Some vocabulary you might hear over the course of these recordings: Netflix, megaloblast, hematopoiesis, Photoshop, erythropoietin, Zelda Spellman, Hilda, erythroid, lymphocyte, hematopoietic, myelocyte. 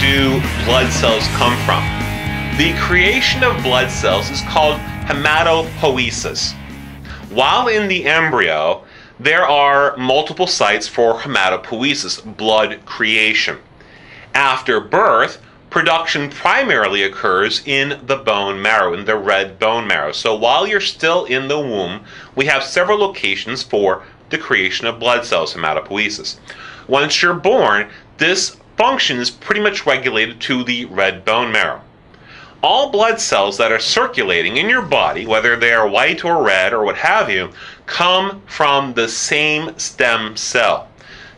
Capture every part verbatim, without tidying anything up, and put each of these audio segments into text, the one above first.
do blood cells come from? The creation of blood cells is called hematopoiesis. While in the embryo, there are multiple sites for hematopoiesis, blood creation. After birth, production primarily occurs in the bone marrow, in the red bone marrow. So while you're still in the womb, we have several locations for the creation of blood cells, hematopoiesis. Once you're born, this function is pretty much regulated to the red bone marrow. All blood cells that are circulating in your body, whether they are white or red or what have you, come from the same stem cell.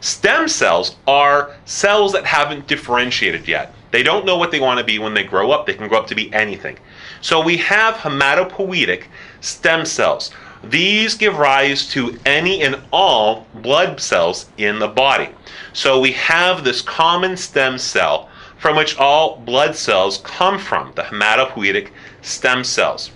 Stem cells are cells that haven't differentiated yet. They don't know what they want to be when they grow up. They can grow up to be anything. So we have hematopoietic stem cells. These give rise to any and all blood cells in the body. So we have this common stem cell from which all blood cells come from, the hematopoietic stem cells.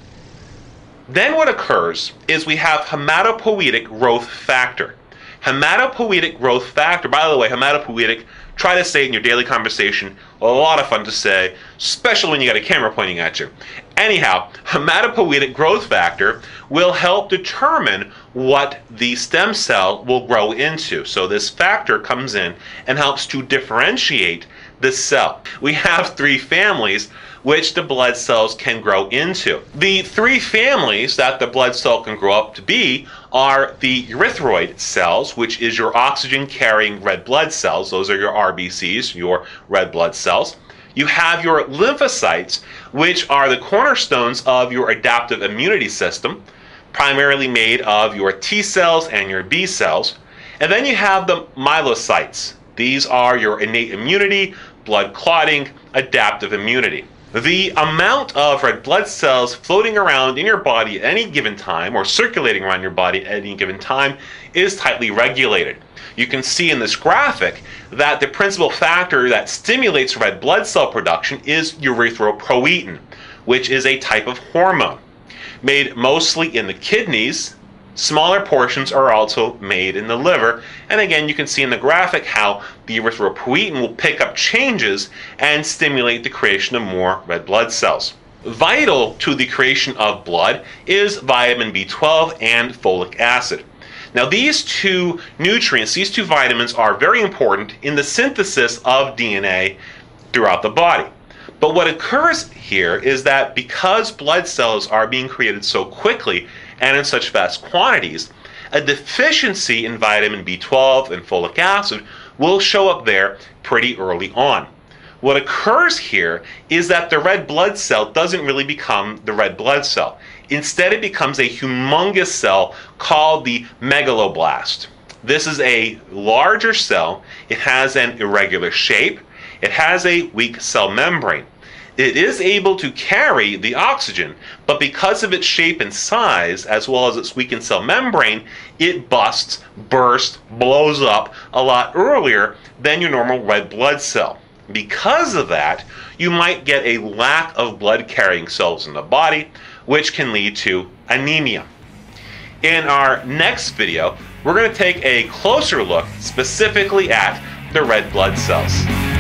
Then what occurs is we have hematopoietic growth factor. Hematopoietic growth factor, by the way, hematopoietic, try to say it in your daily conversation, a lot of fun to say, especially when you got a camera pointing at you. Anyhow, hematopoietic growth factor will help determine what the stem cell will grow into. So this factor comes in and helps to differentiate the cell. We have three families which the blood cells can grow into. The three families that the blood cell can grow up to be are the erythroid cells, which is your oxygen-carrying red blood cells. Those are your R B Cs, your red blood cells. You have your lymphocytes, which are the cornerstones of your adaptive immunity system, primarily made of your T cells and your B cells. And then you have the myelocytes. These are your innate immunity, blood clotting, adaptive immunity. The amount of red blood cells floating around in your body at any given time, or circulating around your body at any given time, is tightly regulated. You can see in this graphic that the principal factor that stimulates red blood cell production is erythropoietin, which is a type of hormone made mostly in the kidneys. Smaller portions are also made in the liver, and again you can see in the graphic how the erythropoietin will pick up changes and stimulate the creation of more red blood cells. Vital to the creation of blood is vitamin B twelve and folic acid. Now these two nutrients, these two vitamins, are very important in the synthesis of D N A throughout the body. But what occurs here is that because blood cells are being created so quickly and in such vast quantities, a deficiency in vitamin B twelve and folic acid will show up there pretty early on. What occurs here is that the red blood cell doesn't really become the red blood cell. Instead, it becomes a humongous cell called the megaloblast. This is a larger cell. It has an irregular shape. It has a weak cell membrane. It is able to carry the oxygen, but because of its shape and size, as well as its weakened cell membrane, it busts, bursts, blows up a lot earlier than your normal red blood cell. Because of that, you might get a lack of blood-carrying cells in the body, which can lead to anemia. In our next video, we're going to take a closer look specifically at the red blood cells.